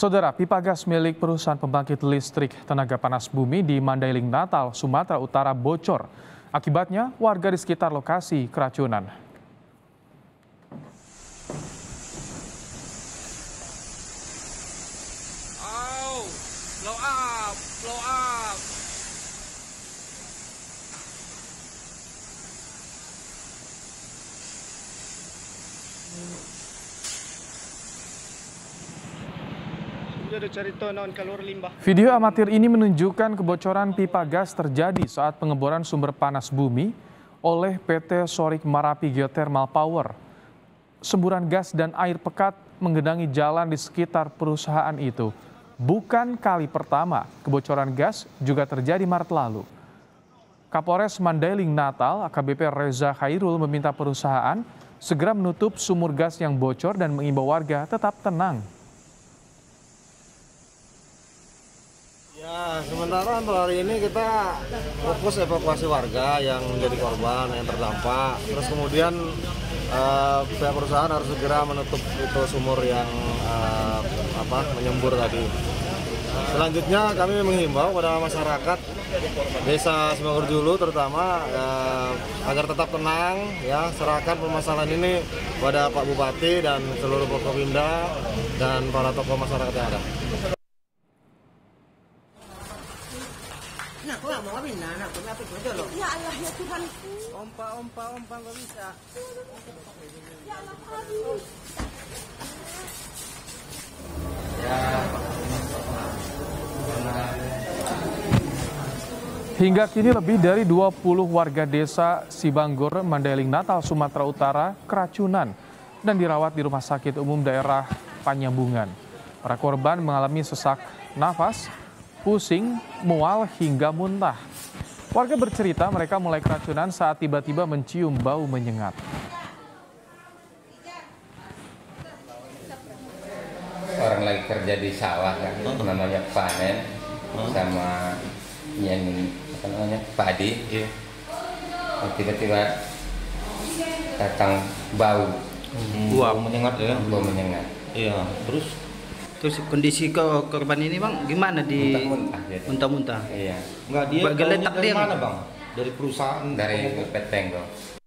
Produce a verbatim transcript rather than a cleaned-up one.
Saudara, pipa gas milik perusahaan pembangkit listrik tenaga panas bumi di Mandailing Natal, Sumatera Utara bocor. Akibatnya, warga di sekitar lokasi keracunan. Oh, blow up, blow up. Video amatir ini menunjukkan kebocoran pipa gas terjadi saat pengeboran sumber panas bumi oleh P T Sorik Marapi Geothermal Power. Semburan gas dan air pekat menggenangi jalan di sekitar perusahaan itu. Bukan kali pertama kebocoran gas juga terjadi Maret lalu. Kapolres Mandailing Natal A K B P Reza Khairul meminta perusahaan segera menutup sumur gas yang bocor dan mengimbau warga tetap tenang. Ya, sementara untuk hari ini kita fokus evakuasi warga yang menjadi korban, yang terdampak. Terus kemudian eh, pihak perusahaan harus segera menutup itu sumur yang eh, apa menyembur tadi. Selanjutnya kami menghimbau kepada masyarakat desa Sibanggor Dulu terutama eh, agar tetap tenang, ya, serahkan permasalahan ini kepada Pak Bupati dan seluruh Forkopimda dan para tokoh masyarakat yang ada. Ya Allah, ya Tuhan. Ompa, ompa, ompa, nggak bisa. Ya Allah, aduh. Hingga kini lebih dari dua puluh warga desa Sibanggor Mandailing Natal, Sumatera Utara keracunan dan dirawat di Rumah Sakit Umum Daerah Panyabungan. Para korban mengalami sesak nafas, pusing, mual, hingga muntah. Warga bercerita mereka mulai keracunan saat tiba-tiba mencium bau menyengat. Orang lagi kerja di sawah, kan? Oh. Namanya panen, oh, sama yang apa namanya padi. Yeah. Tiba-tiba datang bau, hmm. bau menyengat, ya? Bau menyengat. Iya, yeah. Terus. Terus kondisi korban ini, Bang, gimana? Di muntah-muntah. Iya. Enggak, dia geletak dia mana, Bang? Dari perusahaan dari Peteng, Bang.